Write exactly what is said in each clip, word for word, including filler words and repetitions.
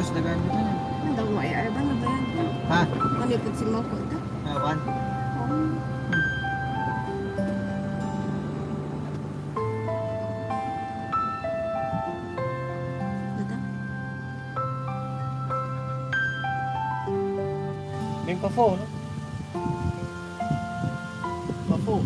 Bagus dagangan kita. Enggak mau ya, abang lebaran. Hah? Mau ikut si Moko itu? Apaan? Pafu, no? Pafu.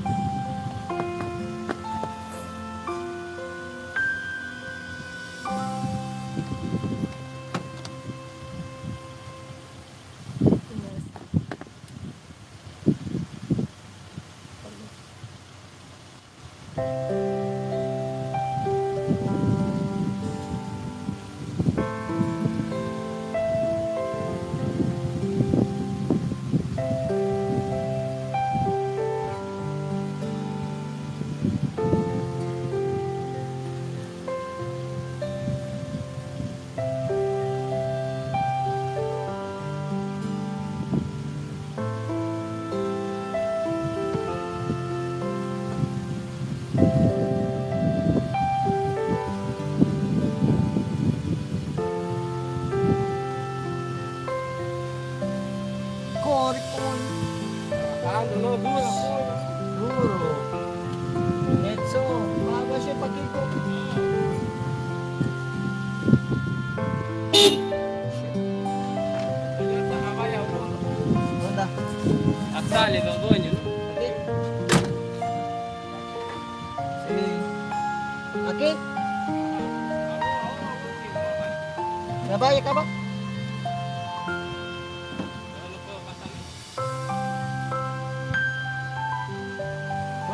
Nabayik apa?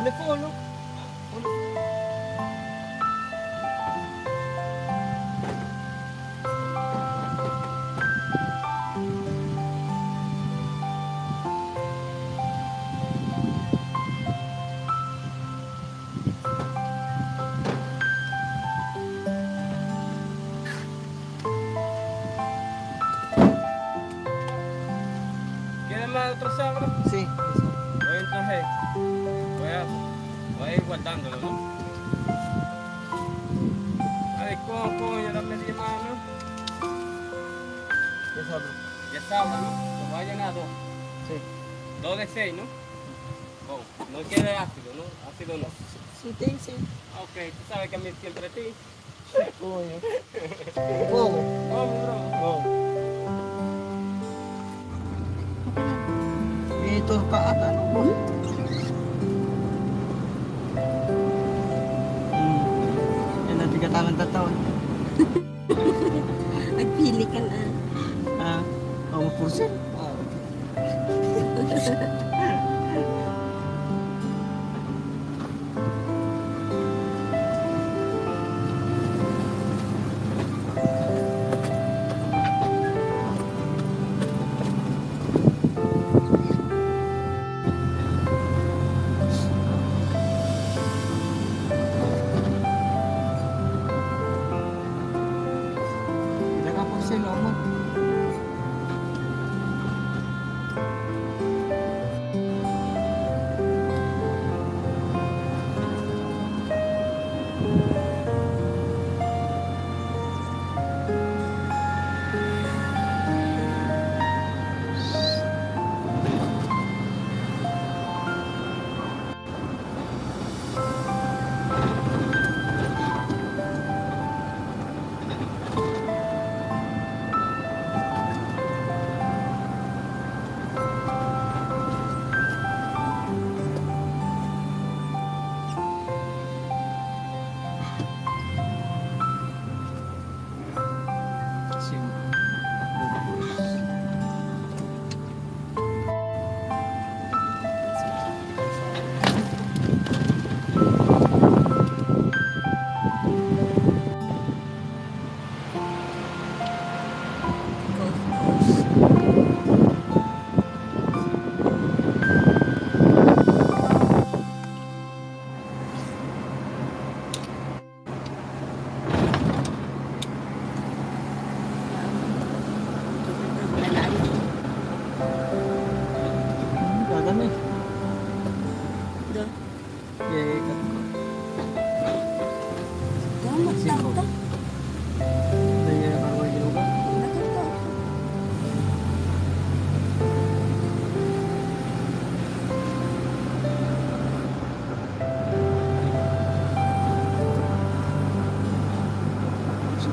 Unik po, no? Sí. Voy entonces, voy a, voy a ir guardándolo, ¿no? A ver, ¿cómo, cómo ya la metí más, no? Ya sobra. Ya sobra, ¿no? Lo voy a llenar dos. Sí. Dos de seis, ¿no? Oh, no quiere ácido, ¿no? Ácido no. Sí, sí, sí. Ok, tú sabes que a mí siempre te... ¿Cómo? ¿Cómo? ¿Cómo? Turpaat ano po? Hmm. Yan ang tigatangan tatawan. Nagpili ka na. Ah, oh, mapusin. Oh, okay. Terima kasih.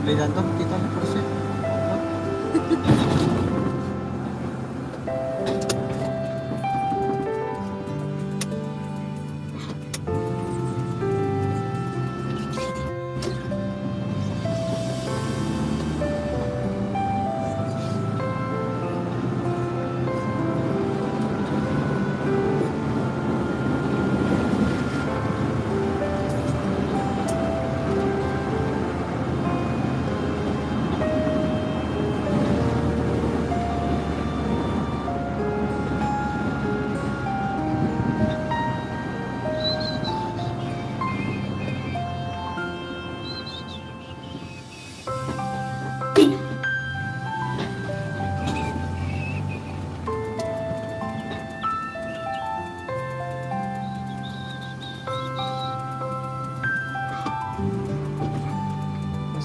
Brillanton, quítale por sí.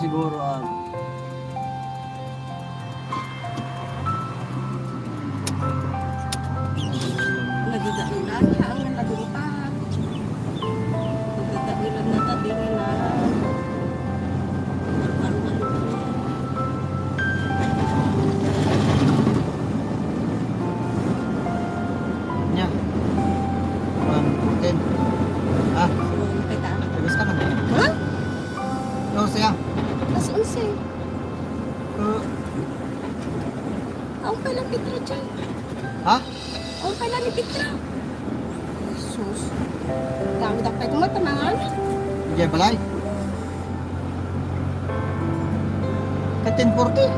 Siguro balay. Katinporte.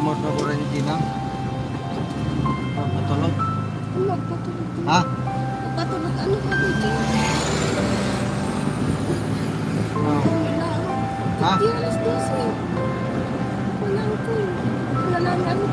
nomor nomornya Cina. Patolog. Patolog. Hah? Patolog anu patolog. Hah? Dia les di sini. Menangku, menangku.